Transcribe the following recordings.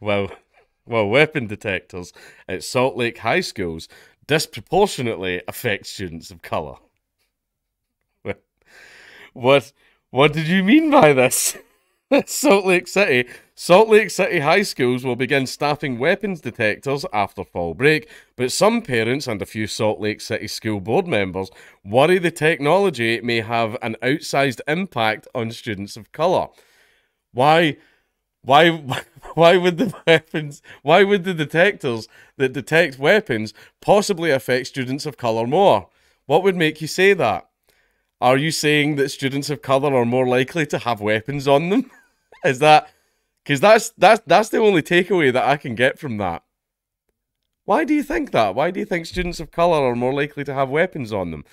while weapon detectors at Salt Lake high schools disproportionately affect students of color. What did you mean by this? Salt Lake City high schools will begin staffing weapons detectors after fall break, but some parents and a few Salt Lake City school board members worry the technology may have an outsized impact on students of color. Why would the detectors that detect weapons possibly affect students of color more? What would make you say that? Are you saying that students of color are more likely to have weapons on them? Is that because that's the only takeaway that I can get from that? Why do you think that? Why do you think students of color are more likely to have weapons on them?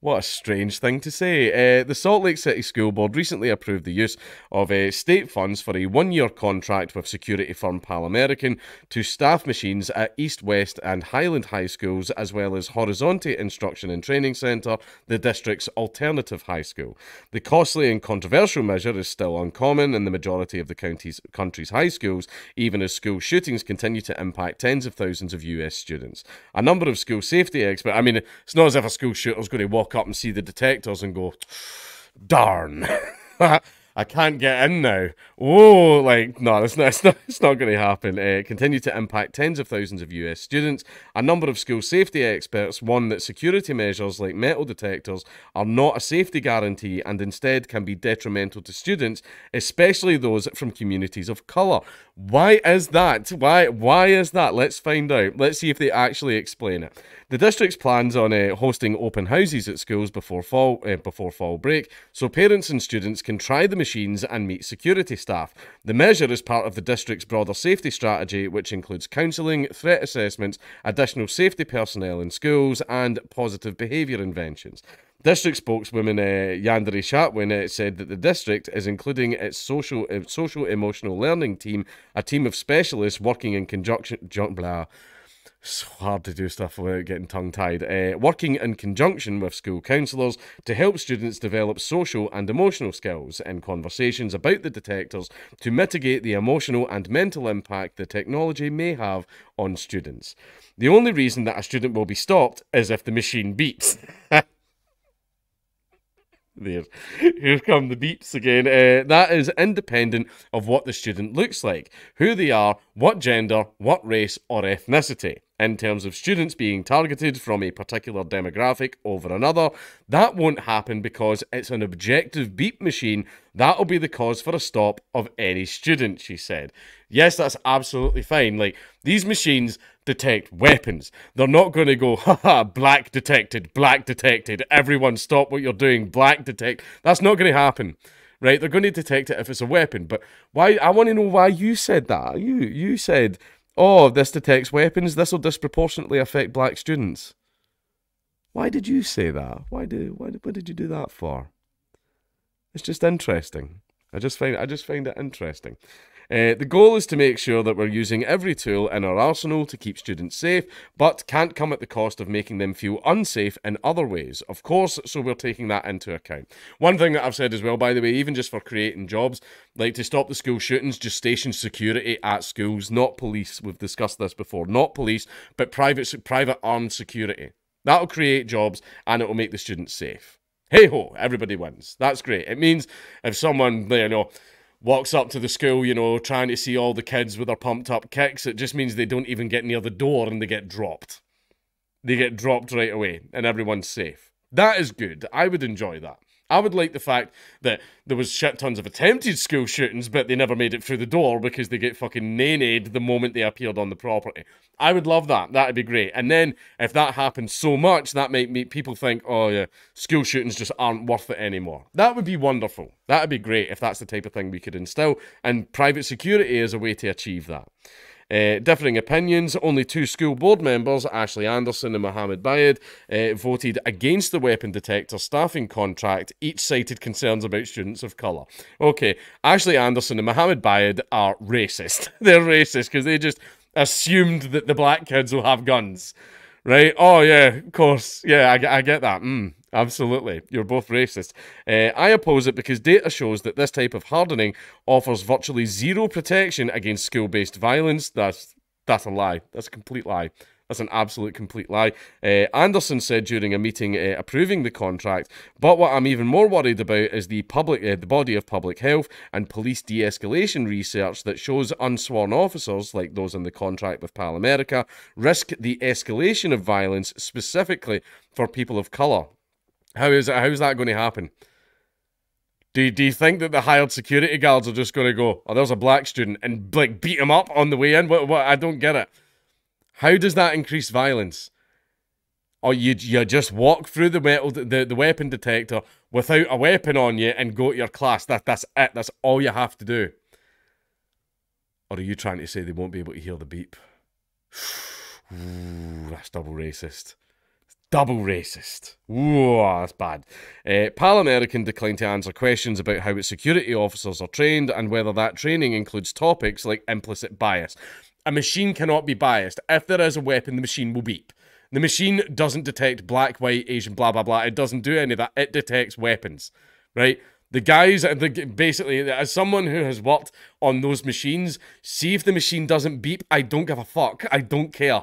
What a strange thing to say. The Salt Lake City School Board recently approved the use of state funds for a one-year contract with security firm Pal-American to staff machines at East, West and Highland High Schools, as well as Horizonte Instruction and Training Centre, the district's alternative high school. The costly and controversial measure is still uncommon in the majority of the country's high schools, even as school shootings continue to impact tens of thousands of US students. A number of school safety experts... I mean, it's not as if a school shooter's going to walk up and see the detectors and go, darn, I can't get in now. Oh, like, no, it's not going to happen. Continue to impact tens of thousands of US students. A number of school safety experts warn that security measures like metal detectors are not a safety guarantee and instead can be detrimental to students, especially those from communities of colour. Why is that? Why is that? Let's find out. Let's see if they actually explain it. The district's plans on hosting open houses at schools before fall break, so parents and students can try the machines and meet security staff. The measure is part of the district's broader safety strategy, which includes counselling, threat assessments, additional safety personnel in schools, and positive behaviour interventions. District spokeswoman Yandere Chatwin said that the district is including its social-emotional learning team, a team of specialists working in conjunction... So hard to do stuff without getting tongue-tied. Working in conjunction with school counsellors to help students develop social and emotional skills in conversations about the detectors to mitigate the emotional and mental impact the technology may have on students. The only reason that a student will be stopped is if the machine beeps. There. Here come the beeps again. That is independent of what the student looks like, who they are, what gender, what race or ethnicity. In terms of students being targeted from a particular demographic over another, that won't happen because it's an objective beep machine. That'll be the cause for a stop of any student, she said. Yes, that's absolutely fine. Like, these machines detect weapons. They're not going to go, haha, black detected, everyone stop what you're doing, black detect. That's not going to happen. Right, they're going to detect it if it's a weapon. But why? I want to know why you said that. You said, oh, this detects weapons, this will disproportionately affect black students. Why did you say that? What did you do that for? It's just interesting. I just find it interesting. The goal is to make sure that we're using every tool in our arsenal to keep students safe, but can't come at the cost of making them feel unsafe in other ways, of course, so we're taking that into account. One thing that I've said as well, by the way, even just for creating jobs, like to stop the school shootings, just station security at schools, not police. We've discussed this before. Not police, but private armed security. That'll create jobs and it will make the students safe. Hey-ho, everybody wins. That's great. It means if someone, you know, walks up to the school, you know, trying to see all the kids with their pumped-up kicks, it just means they don't even get near the door and they get dropped. They get dropped right away, and everyone's safe. That is good. I would enjoy that. I would like the fact that there was shit-tons of attempted school shootings, but they never made it through the door because they get fucking nannied the moment they appeared on the property. I would love that. That would be great. And then, if that happens so much, that might make people think, oh, yeah, school shootings just aren't worth it anymore. That would be wonderful. That would be great if that's the type of thing we could instill, and private security is a way to achieve that. Differing opinions, only two school board members, Ashley Anderson and Mohamed Bayad, voted against the weapon detector staffing contract, each cited concerns about students of colour. Okay, Ashley Anderson and Mohamed Bayad are racist. They're racist because they just assumed that the black kids will have guns. right? Oh, yeah, of course. Yeah, I get that. Absolutely. You're both racist. I oppose it because data shows that this type of hardening offers virtually zero protection against school-based violence. That's a lie. That's a complete lie. That's an absolute complete lie. Anderson said during a meeting approving the contract, but what I'm even more worried about is the public, the body of public health and police de-escalation research that shows unsworn officers, like those in the contract with Pal-America, risk the escalation of violence specifically for people of colour. How is that going to happen? Do you think that the hired security guards are just going to go, oh, there's a black student, and like beat him up on the way in? What? I don't get it. How does that increase violence? Or you just walk through the weapon detector without a weapon on you and go to your class. That's it. That's all you have to do. Or are you trying to say they won't be able to hear the beep? Ooh, that's double racist. Double racist. Ooh, that's bad. Pal-American declined to answer questions about how its security officers are trained and whether that training includes topics like implicit bias. A machine cannot be biased. If there is a weapon, the machine will beep. The machine doesn't detect black, white, Asian, blah, blah, blah. It doesn't do any of that. It detects weapons, right? The guys, basically, as someone who has worked on those machines, see if the machine doesn't beep, I don't give a fuck. I don't care,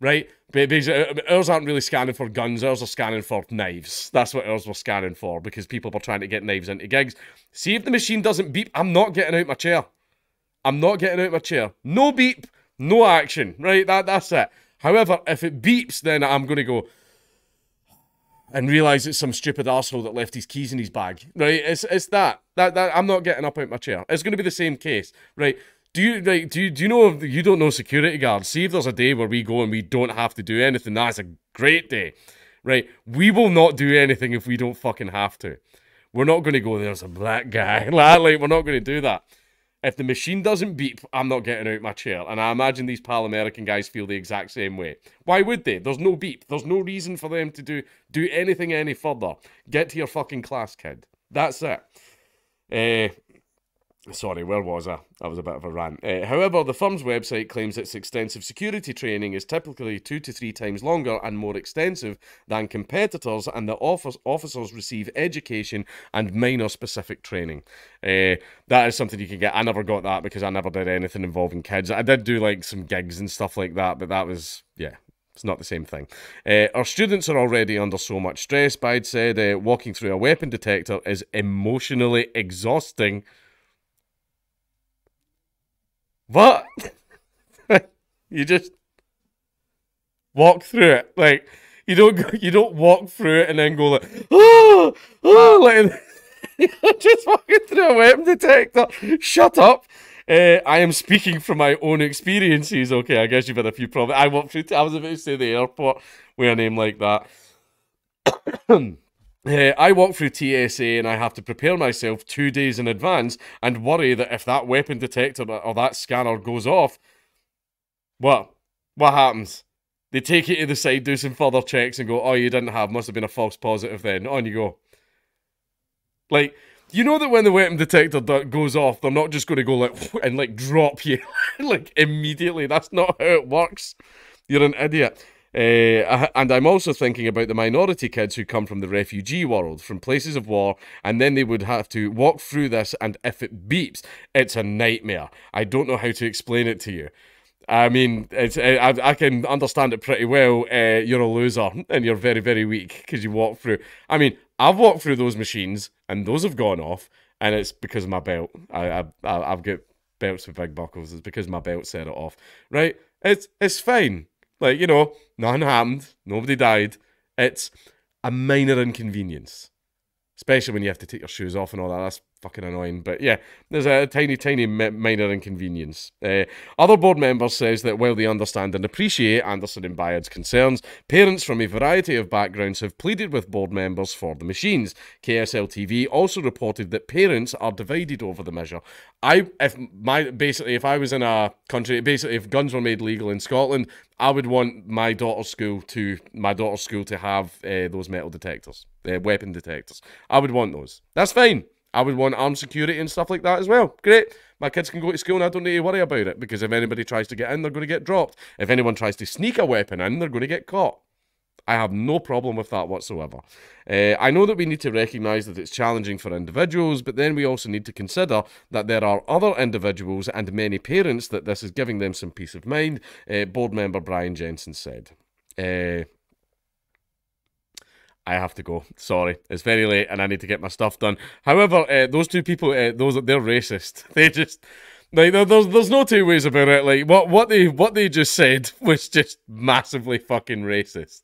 right? Basically, ours aren't really scanning for guns, ours are scanning for knives. That's what ours were scanning for, because people were trying to get knives into gigs. See if the machine doesn't beep, I'm not getting out my chair. I'm not getting out my chair. No beep, no action, right? That's it. However, if it beeps, then I'm going to go and realise it's some stupid arsehole that left his keys in his bag, right? It's that. I'm not getting up out my chair. It's going to be the same case, right? Do you know if you don't know security guards? See if there's a day where we go and we don't have to do anything. That's a great day, right? We will not do anything if we don't fucking have to. We're not going to go, there's a black guy. Like, we're not going to do that. If the machine doesn't beep, I'm not getting out of my chair. And I imagine these Pal-American guys feel the exact same way. Why would they? There's no beep. There's no reason for them to do anything any further. Get to your fucking class, kid. That's it. Sorry, where was I? That was a bit of a rant. However, the firm's website claims its extensive security training is typically 2 to 3 times longer and more extensive than competitors, and that officers receive education and minor-specific training. That is something you can get. I never got that because I never did anything involving kids. I did do, like, some gigs and stuff like that, but that was, yeah. It's not the same thing. Our students are already under so much stress, Bayad said. Walking through a weapon detector is emotionally exhausting. What? You just walk through it. Like, you don't walk through it and then go like, oh, oh, like, you're just walking through a weapon detector. Shut up. I am speaking from my own experiences. Okay, I guess you've had a few problems. I walked through, I was about to say the airport with a name like that. I walk through TSA and I have to prepare myself 2 days in advance and worry that if that weapon detector or that scanner goes off, what happens? They take you to the side, do some further checks and go, oh, you didn't have, must have been a false positive then. On you go. Like, you know that when the weapon detector goes off, they're not just going to go like, and like drop you like immediately. That's not how it works. You're an idiot. And I'm also thinking about the minority kids who come from the refugee world, from places of war, and then they would have to walk through this, and if it beeps, it's a nightmare. I don't know how to explain it to you. I mean, I can understand it pretty well. You're a loser, and you're very, very weak, because you walk through. I mean, I've walked through those machines, and those have gone off, and it's because of my belt. I've got belts with big buckles. It's because my belt set it off, right? It's fine. Like, you know, nothing happened, nobody died. It's a minor inconvenience. Especially when you have to take your shoes off and all that. That's fucking annoying. But yeah, there's a tiny, tiny minor inconvenience. Other board members says that while they understand and appreciate Anderson and Bayad's concerns, parents from a variety of backgrounds have pleaded with board members for the machines. KSLTV also reported that parents are divided over the measure. If I was in a country, basically if guns were made legal in Scotland, I would want my daughter's school to have those metal detectors, weapon detectors. I would want those. That's fine. I would want armed security and stuff like that as well. Great. my kids can go to school and I don't need to worry about it, because if anybody tries to get in, they're going to get dropped. If anyone tries to sneak a weapon in, they're going to get caught. I have no problem with that whatsoever. I know that we need to recognise that it's challenging for individuals, but then we also need to consider that there are other individuals and many parents that this is giving them some peace of mind, board member Brian Jensen said. I have to go. Sorry, it's very late and I need to get my stuff done. However, those two people, they're racist. They just... like, there's no two ways about it. Like, what they just said was just massively fucking racist.